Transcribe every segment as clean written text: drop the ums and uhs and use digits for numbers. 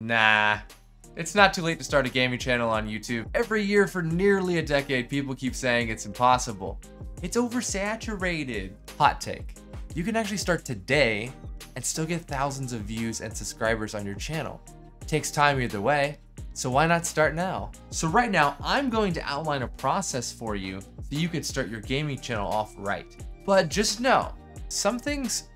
Nah. It's not too late to start a gaming channel on YouTube. Every year for nearly a decade, people keep saying it's impossible. It's oversaturated. Hot take. You can actually start today and still get thousands of views and subscribers on your channel. It takes time either way, so why not start now? So right now, I'm going to outline a process for you so you can start your gaming channel off right. But just know, some things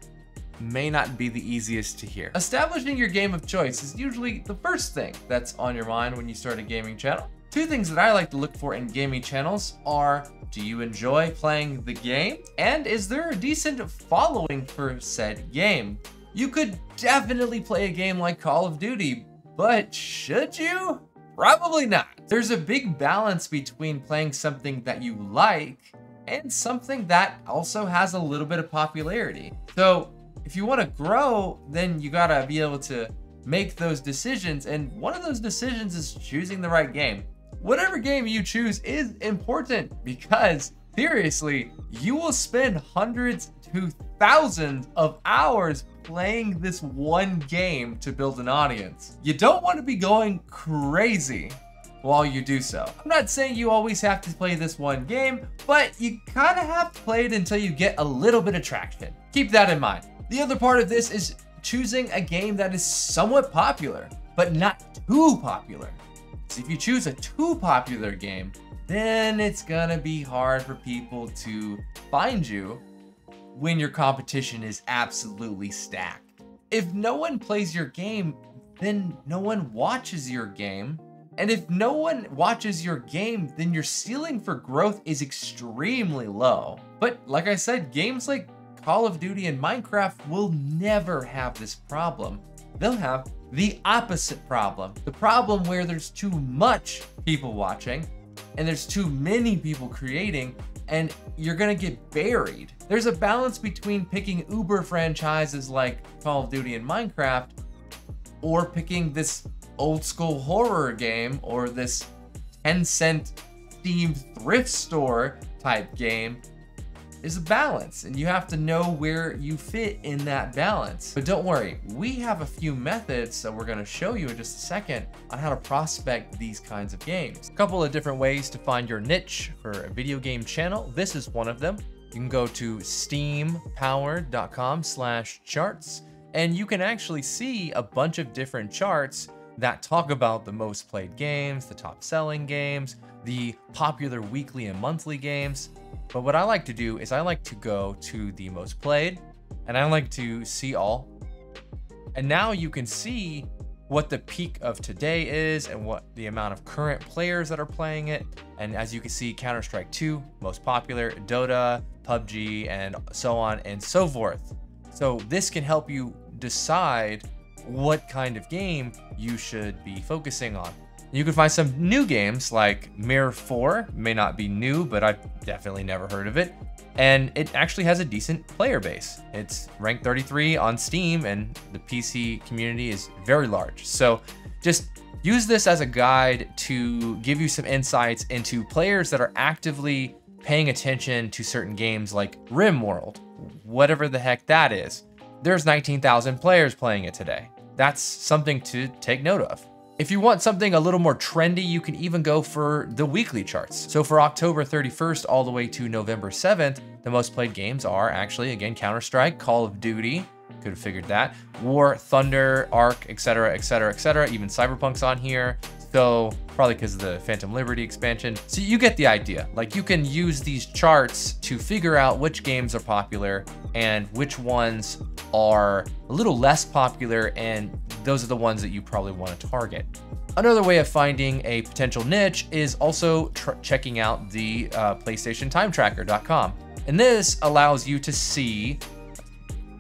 may not be the easiest to hear. Establishing your game of choice is usually the first thing that's on your mind when you start a gaming channel. Two things that I like to look for in gaming channels are, do you enjoy playing the game? And is there a decent following for said game? You could definitely play a game like Call of Duty, but should you? Probably not. There's a big balance between playing something that you like and something that also has a little bit of popularity. So if you want to grow, then you gotta be able to make those decisions. And one of those decisions is choosing the right game. Whatever game you choose is important because seriously, you will spend hundreds to thousands of hours playing this one game to build an audience. You don't want to be going crazy while you do so. I'm not saying you always have to play this one game, but you kind of have to play it until you get a little bit of traction. Keep that in mind. The other part of this is choosing a game that is somewhat popular, but not too popular. So if you choose a too popular game, then it's gonna be hard for people to find you when your competition is absolutely stacked. If no one plays your game, then no one watches your game. And if no one watches your game, then your ceiling for growth is extremely low. But like I said, games like Call of Duty and Minecraft will never have this problem. They'll have the opposite problem. The problem where there's too much people watching and there's too many people creating and you're gonna get buried. There's a balance between picking uber franchises like Call of Duty and Minecraft or picking this old school horror game or this 10-cent themed thrift store type game. Is a balance and you have to know where you fit in that balance. But don't worry, we have a few methods that we're gonna show you in just a second on how to prospect these kinds of games. A couple of different ways to find your niche for a video game channel. This is one of them. You can go to steampower.com/charts and you can actually see a bunch of different charts that talk about the most played games, the top selling games, the popular weekly and monthly games. But what I like to do is I like to go to the most played and I like to see all. And now you can see what the peak of today is and what the amount of current players that are playing it. And as you can see, Counter-Strike 2, most popular, Dota, PUBG, and so on and so forth. So this can help you decide what kind of game you should be focusing on. You can find some new games like Mirror 4, may not be new, but I've definitely never heard of it. And it actually has a decent player base. It's ranked 33 on Steam and the PC community is very large. So just use this as a guide to give you some insights into players that are actively paying attention to certain games like Rim World, whatever the heck that is. There's 19,000 players playing it today. That's something to take note of. If you want something a little more trendy, you can even go for the weekly charts. So for October 31st all the way to November 7th, the most played games are actually, again, Counter-Strike, Call of Duty, could have figured that, War, Thunder, Ark, etc., etc., etc., even Cyberpunk's on here. So probably because of the Phantom Liberty expansion. So you get the idea. Like you can use these charts to figure out which games are popular and which ones are a little less popular, and those are the ones that you probably want to target. Another way of finding a potential niche is also checking out the PlayStationTimeTracker.com. And this allows you to see,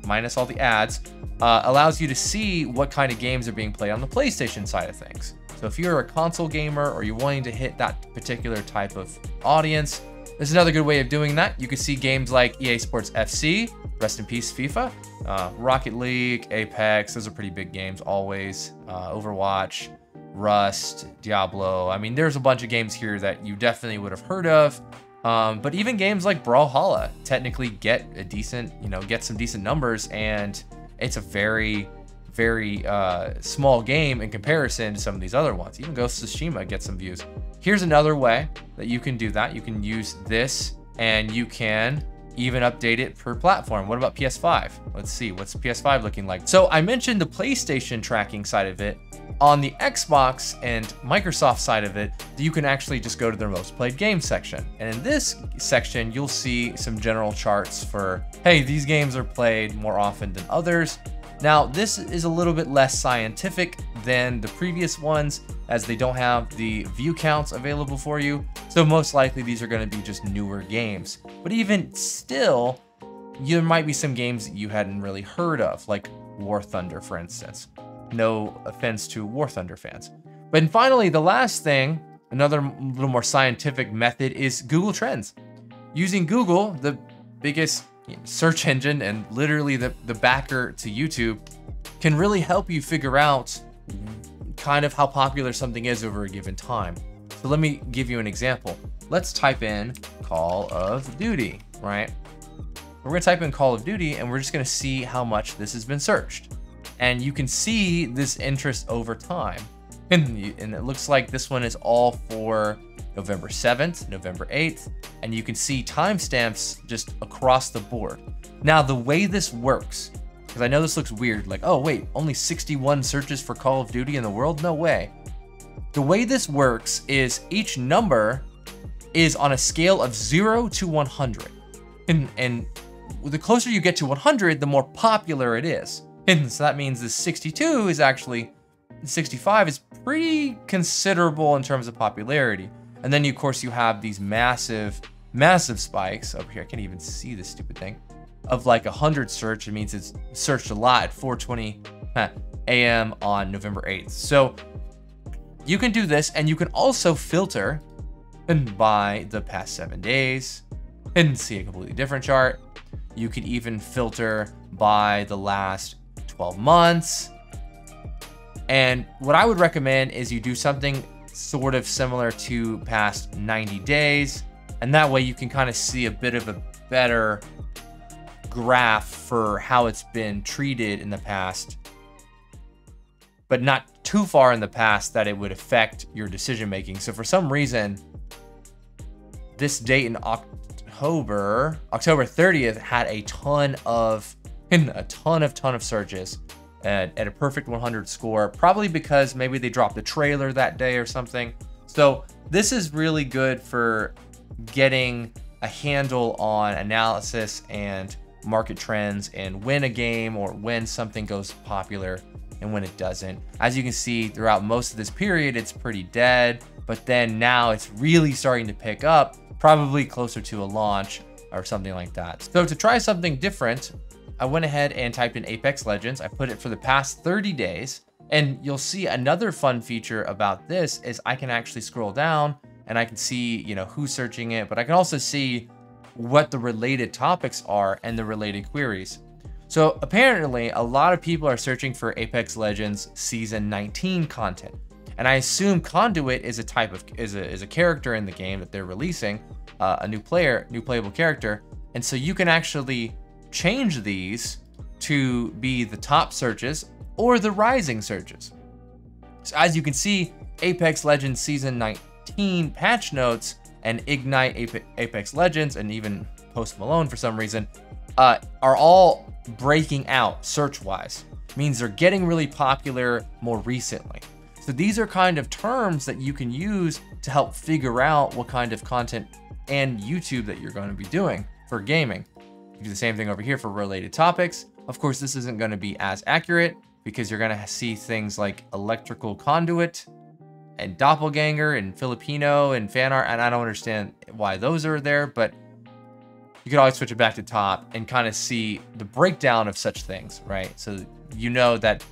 minus all the ads, allows you to see what kind of games are being played on the PlayStation side of things. So if you're a console gamer or you're wanting to hit that particular type of audience, there's another good way of doing that. You can see games like EA Sports FC, rest in peace FIFA, Rocket League, Apex, those are pretty big games always, Overwatch, Rust, Diablo. I mean, there's a bunch of games here that you definitely would have heard of, but even games like Brawlhalla technically get a decent, you know, get some decent numbers, and it's a very very small game in comparison to some of these other ones. Even Ghost of Tsushima gets some views. Here's another way that you can do that. You can use this and you can even update it per platform. What about PS5? Let's see, what's PS5 looking like? So I mentioned the PlayStation tracking side of it. On the Xbox and Microsoft side of it, you can actually just go to their most played game section. And in this section, you'll see some general charts for, hey, these games are played more often than others. Now, this is a little bit less scientific than the previous ones, as they don't have the view counts available for you. So most likely these are going to be just newer games. But even still, there might be some games that you hadn't really heard of, like War Thunder, for instance. No offense to War Thunder fans. But finally, the last thing, another little more scientific method, is Google Trends. Using Google, the biggest search engine and literally the backer to YouTube, can really help you figure out kind of how popular something is over a given time. So let me give you an example. Let's type in Call of Duty, right? We're gonna type in Call of Duty and we're just gonna see how much this has been searched. And you can see this interest over time. And it looks like this one is all for November 7th, November 8th, and you can see timestamps just across the board. Now, the way this works, because I know this looks weird, like, oh wait, only 61 searches for Call of Duty in the world? No way. The way this works is each number is on a scale of 0 to 100. And the closer you get to 100, the more popular it is. And so that means this 62 is actually, 65 is pretty considerable in terms of popularity. And then, of course, you have these massive, massive spikes over here. I can't even see this stupid thing. Of like 100 search, it means it's searched a lot at 4:20 a.m. on November 8th. So you can do this, and you can also filter by the past 7 days and see a completely different chart. You could even filter by the last 12 months. And what I would recommend is you do something sort of similar to past 90 days. And that way you can kind of see a bit of a better graph for how it's been treated in the past, but not too far in the past that it would affect your decision-making. So for some reason, this date in October, October 30th had a ton of searches at a perfect 100 score, probably because maybe they dropped the trailer that day or something. So this is really good for getting a handle on analysis and market trends and when a game or when something goes popular and when it doesn't. As you can see, throughout most of this period, it's pretty dead, but then now it's really starting to pick up, probably closer to a launch or something like that. So to try something different, I went ahead and typed in Apex Legends. I put it for the past 30 days. And you'll see another fun feature about this is I can actually scroll down and I can see, you know, who's searching it, but I can also see what the related topics are and the related queries. So apparently a lot of people are searching for Apex Legends Season 19 content. And I assume Conduit is a type of, is a character in the game that they're releasing, a new player, new playable character. And so you can actually change these to be the top searches or the rising searches. So as you can see, Apex Legends Season 19 patch notes and Ignite Apex Legends and even Post Malone for some reason are all breaking out search-wise. Means they're getting really popular more recently. So these are kind of terms that you can use to help figure out what kind of content and YouTube that you're going to be doing for gaming. Do the same thing over here for related topics. Of course, this isn't going to be as accurate because you're going to see things like electrical conduit and doppelganger and Filipino and fan art. And I don't understand why those are there, but you could always switch it back to top and kind of see the breakdown of such things, right? So you know that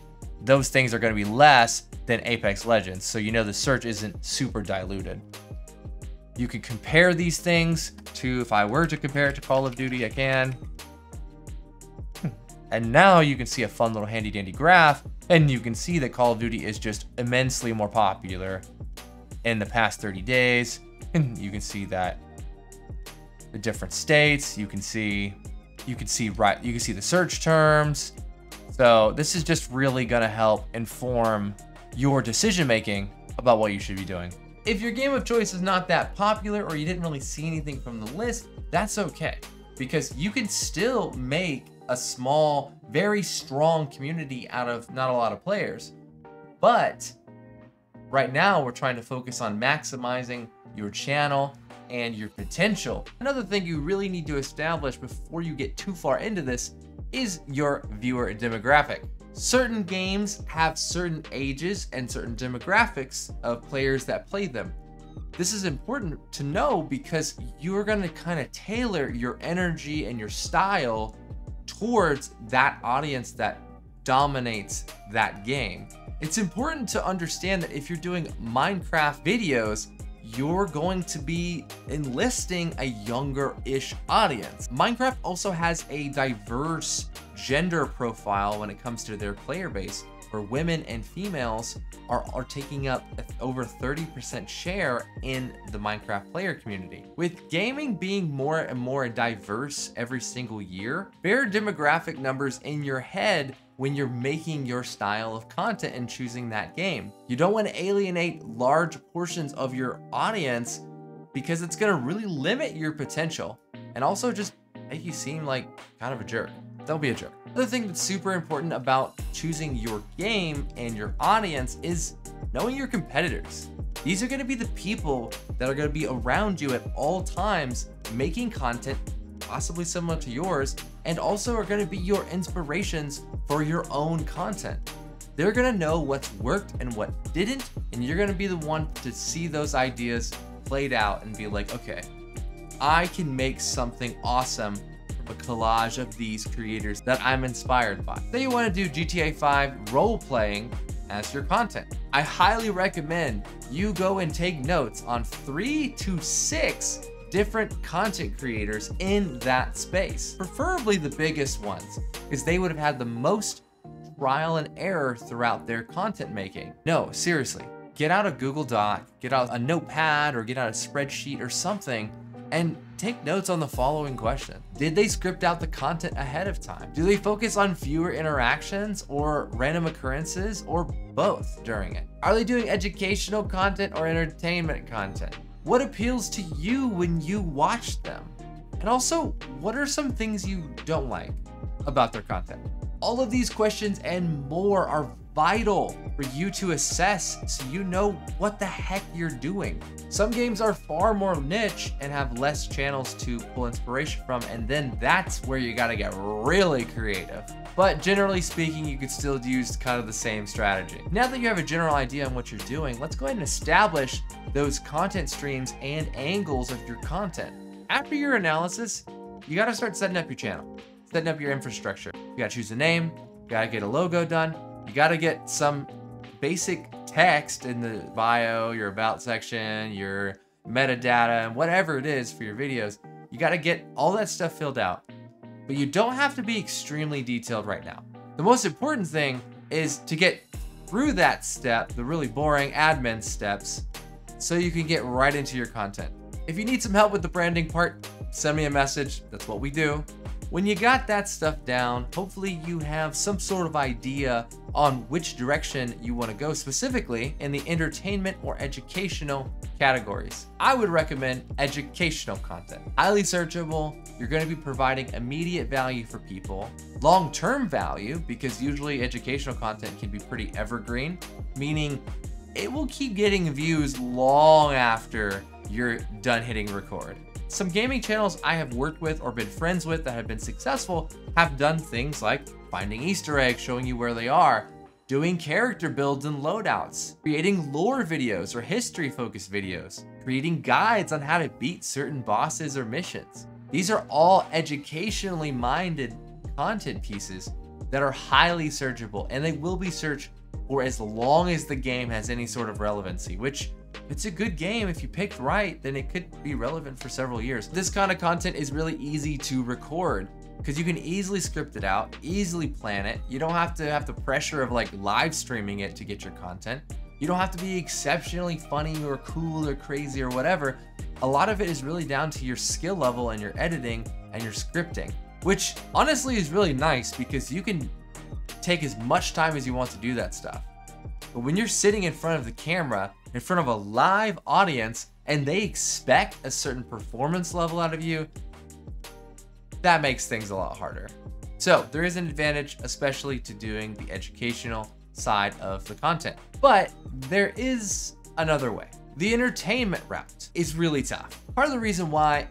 those things are going to be less than Apex Legends. So you know the search isn't super diluted. You can compare these things to, if I were to compare it to Call of Duty, I can. And now you can see a fun little handy dandy graph, and you can see that Call of Duty is just immensely more popular in the past 30 days. And you can see that the different states, you can see the search terms. So this is just really gonna help inform your decision making about what you should be doing. If your game of choice is not that popular or you didn't really see anything from the list, that's okay, because you can still make a small, very strong community out of not a lot of players. But right now we're trying to focus on maximizing your channel and your potential. Another thing you really need to establish before you get too far into this is your viewer demographic. Certain games have certain ages and certain demographics of players that play them. This is important to know because you're going to kind of tailor your energy and your style towards that audience that dominates that game. It's important to understand that if you're doing Minecraft videos, you're going to be enlisting a younger-ish audience. Minecraft also has a diverse gender profile when it comes to their player base, where women and females are taking up over 30% share in the Minecraft player community. With gaming being more and more diverse every single year, bear demographic numbers in your head when you're making your style of content and choosing that game. You don't want to alienate large portions of your audience because it's going to really limit your potential and also just make you seem like kind of a jerk. Don't be a jerk. Another thing that's super important about choosing your game and your audience is knowing your competitors. These are going to be the people that are going to be around you at all times making content possibly similar to yours, and also are going to be your inspirations for your own content. They're going to know what's worked and what didn't, and you're going to be the one to see those ideas played out and be like, okay, I can make something awesome from a collage of these creators that I'm inspired by. Say you want to do GTA 5 role-playing as your content. I highly recommend you go and take notes on 3 to 6 different content creators in that space, preferably the biggest ones, because they would have had the most trial and error throughout their content making. No, seriously, get out a Google Doc, get out a notepad, or get out a spreadsheet or something, and take notes on the following question. Did they script out the content ahead of time? Do they focus on viewer interactions or random occurrences or both during it? Are they doing educational content or entertainment content? What appeals to you when you watch them? And also, what are some things you don't like about their content? All of these questions and more are vital for you to assess so you know what the heck you're doing. Some games are far more niche and have less channels to pull inspiration from, and then that's where you gotta get really creative. But generally speaking, you could still use kind of the same strategy. Now that you have a general idea on what you're doing, let's go ahead and establish those content streams and angles of your content. After your analysis, you gotta start setting up your channel, setting up your infrastructure. You gotta choose a name, you gotta get a logo done, you gotta get some basic text in the bio, your about section, your metadata, and whatever it is for your videos. You gotta get all that stuff filled out. But you don't have to be extremely detailed right now. The most important thing is to get through that step, the really boring admin steps, so you can get right into your content. If you need some help with the branding part, send me a message. That's what we do. When you got that stuff down, hopefully you have some sort of idea on which direction you want to go, specifically in the entertainment or educational categories. I would recommend educational content. Highly searchable, you're going to be providing immediate value for people, long-term value, because usually educational content can be pretty evergreen, meaning it will keep getting views long after you're done hitting record. Some gaming channels I have worked with or been friends with that have been successful have done things like finding Easter eggs, showing you where they are, doing character builds and loadouts, creating lore videos or history-focused videos, creating guides on how to beat certain bosses or missions. These are all educationally minded content pieces that are highly searchable, and they will be searched for as long as the game has any sort of relevancy, which it's a good game. If you picked right, then it could be relevant for several years. This kind of content is really easy to record because you can easily script it out, easily plan it. You don't have to have the pressure of like live streaming it to get your content. You don't have to be exceptionally funny or cool or crazy or whatever. A lot of it is really down to your skill level and your editing and your scripting, which honestly is really nice because you can take as much time as you want to do that stuff. But when you're sitting in front of the camera, in front of a live audience, and they expect a certain performance level out of you, that makes things a lot harder. So there is an advantage, especially to doing the educational side of the content. But there is another way. The entertainment route is really tough. Part of the reason why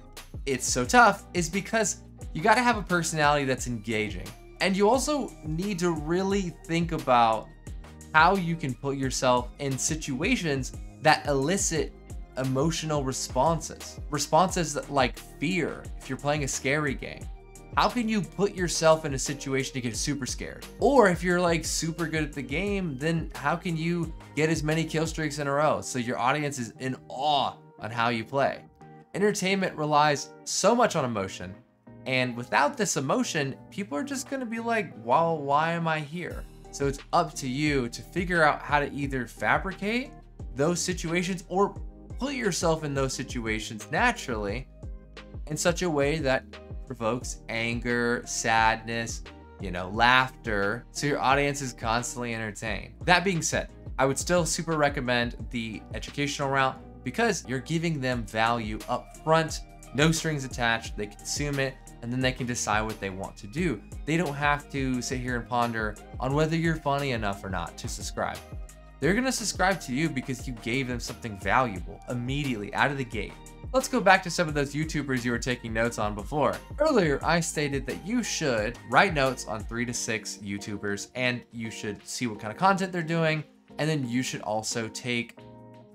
it's so tough is because you gotta have a personality that's engaging. And you also need to really think about how you can put yourself in situations that elicit emotional responses. Responses like fear, if you're playing a scary game. How can you put yourself in a situation to get super scared? Or if you're like super good at the game, then how can you get as many kill streaks in a row so your audience is in awe on how you play? Entertainment relies so much on emotion. And without this emotion, people are just gonna be like, well, why am I here? So it's up to you to figure out how to either fabricate those situations or put yourself in those situations naturally in such a way that provokes anger, sadness, laughter, so your audience is constantly entertained. That being said, I would still super recommend the educational route because you're giving them value up front, no strings attached, they consume it, and then they can decide what they want to do. They don't have to sit here and ponder on whether you're funny enough or not to subscribe. They're gonna subscribe to you because you gave them something valuable immediately out of the gate. Let's go back to some of those YouTubers you were taking notes on before. Earlier, I stated that you should write notes on 3 to 6 YouTubers and you should see what kind of content they're doing. And then you should also take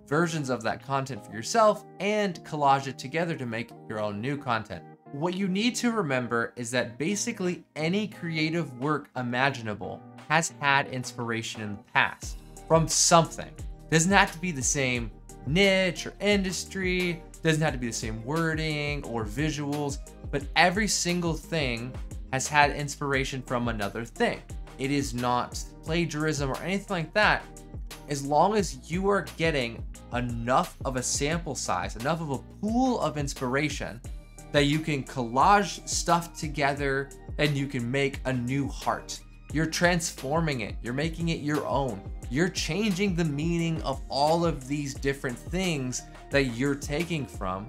versions of that content for yourself and collage it together to make your own new content. What you need to remember is that basically any creative work imaginable has had inspiration in the past from something. Doesn't have to be the same niche or industry, doesn't have to be the same wording or visuals, but every single thing has had inspiration from another thing. It is not plagiarism or anything like that. As long as you are getting enough of a sample size, enough of a pool of inspiration that you can collage stuff together and you can make a new heart. You're transforming it, you're making it your own. You're changing the meaning of all of these different things that you're taking from,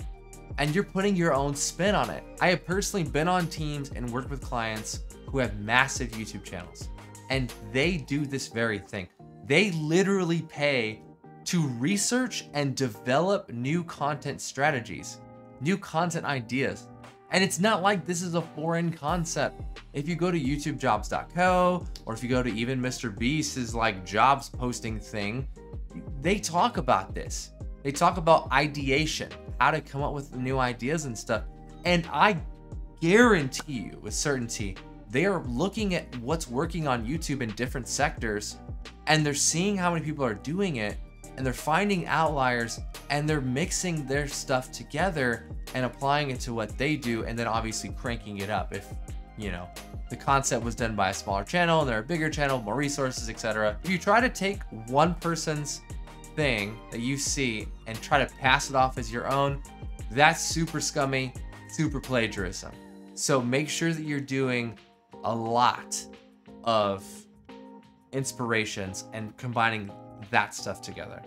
and you're putting your own spin on it. I have personally been on teams and worked with clients who have massive YouTube channels, and they do this very thing. They literally pay to research and develop new content strategies, new content ideas. And it's not like this is a foreign concept. If you go to YouTubeJobs.co, or if you go to even Mr. Beast's like jobs posting thing, they talk about this. They talk about ideation, how to come up with new ideas and stuff. And I guarantee you with certainty, they are looking at what's working on YouTube in different sectors, and they're seeing how many people are doing it, and they're finding outliers, and they're mixing their stuff together and applying it to what they do, and then obviously cranking it up. If, the concept was done by a smaller channel, and they're a bigger channel, more resources, etc. If you try to take one person's thing that you see and try to pass it off as your own, that's super scummy, super plagiarism. So make sure that you're doing a lot of inspirations and combining that stuff together.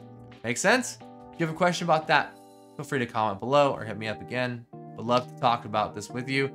Make sense? If you have a question about that, feel free to comment below or hit me up again. Would love to talk about this with you.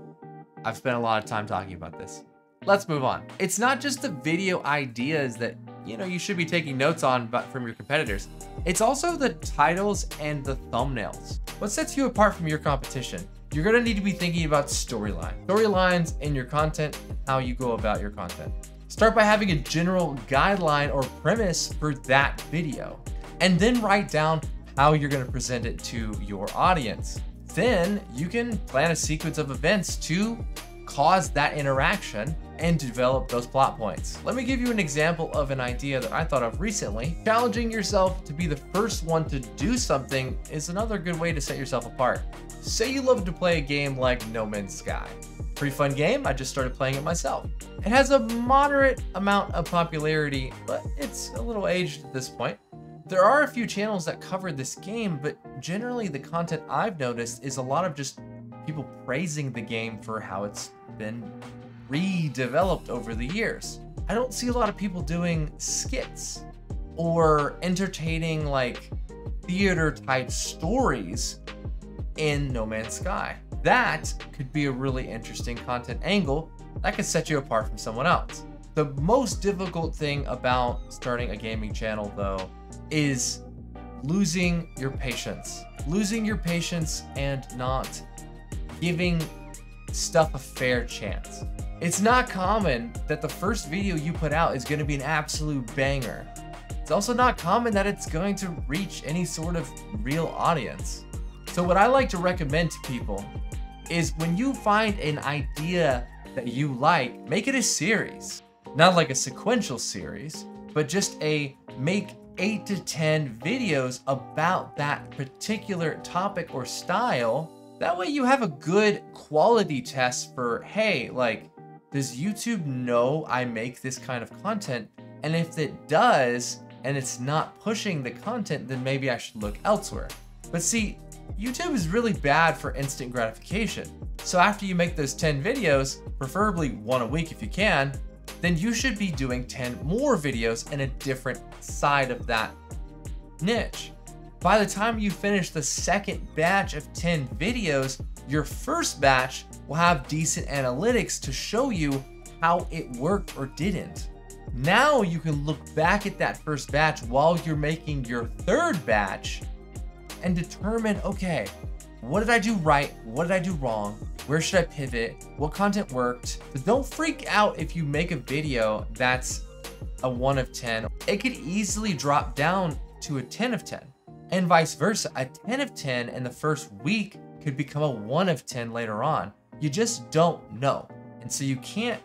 I've spent a lot of time talking about this. Let's move on. It's not just the video ideas that you should be taking notes on but from your competitors. It's also the titles and the thumbnails. What sets you apart from your competition? You're gonna need to be thinking about storyline. Storylines in your content and how you go about your content. Start by having a general guideline or premise for that video, and then write down how you're gonna present it to your audience. Then you can plan a sequence of events to cause that interaction and develop those plot points. Let me give you an example of an idea that I thought of recently. Challenging yourself to be the first one to do something is another good way to set yourself apart. Say you love to play a game like No Man's Sky. Pretty fun game, I just started playing it myself. It has a moderate amount of popularity, but it's a little aged at this point. There are a few channels that cover this game, but generally the content I've noticed is a lot of just people praising the game for how it's been redeveloped over the years. I don't see a lot of people doing skits or entertaining like theater type stories in No Man's Sky. That could be a really interesting content angle that could set you apart from someone else. The most difficult thing about starting a gaming channel though is losing your patience and not giving stuff a fair chance. It's not common that the first video you put out is going to be an absolute banger. It's also not common that it's going to reach any sort of real audience. So what I like to recommend to people is when you find an idea that you like, make it a series. Not like a sequential series, but just a make 8 to 10 videos about that particular topic or style. That way you have a good quality test for, hey, like, does YouTube know I make this kind of content? And if it does, and it's not pushing the content, then maybe I should look elsewhere. But see, YouTube is really bad for instant gratification. So after you make those 10 videos, preferably one a week if you can, then you should be doing 10 more videos in a different side of that niche. By the time you finish the second batch of 10 videos, your first batch will have decent analytics to show you how it worked or didn't. Now you can look back at that first batch while you're making your third batch and determine, okay, what did I do right? What did I do wrong? Where should I pivot? What content worked? But don't freak out if you make a video that's a 1 of 10. It could easily drop down to a 10 of 10 and vice versa. A 10 of 10 in the first week could become a 1 of 10 later on. You just don't know. And so you can't,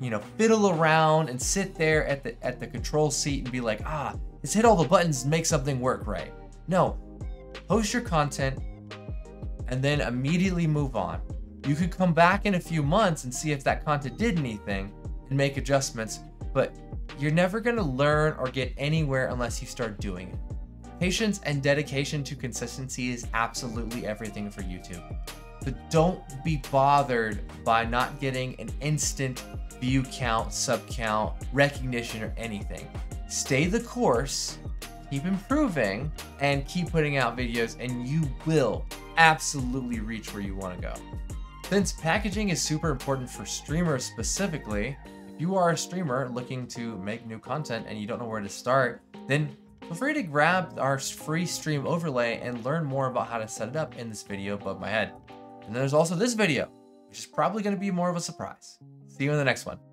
you know, fiddle around and sit there at the control seat and be like, ah, let's hit all the buttons and make something work right. No, post your content and then immediately move on. You could come back in a few months and see if that content did anything and make adjustments, but you're never gonna learn or get anywhere unless you start doing it. Patience and dedication to consistency is absolutely everything for YouTube. So don't be bothered by not getting an instant view count, sub count, recognition, or anything. Stay the course, keep improving, and keep putting out videos, and you will absolutely reach where you want to go. Since packaging is super important for streamers specifically, if you are a streamer looking to make new content and you don't know where to start, then feel free to grab our free stream overlay and learn more about how to set it up in this video above my head. And then there's also this video, which is probably going to be more of a surprise. See you in the next one.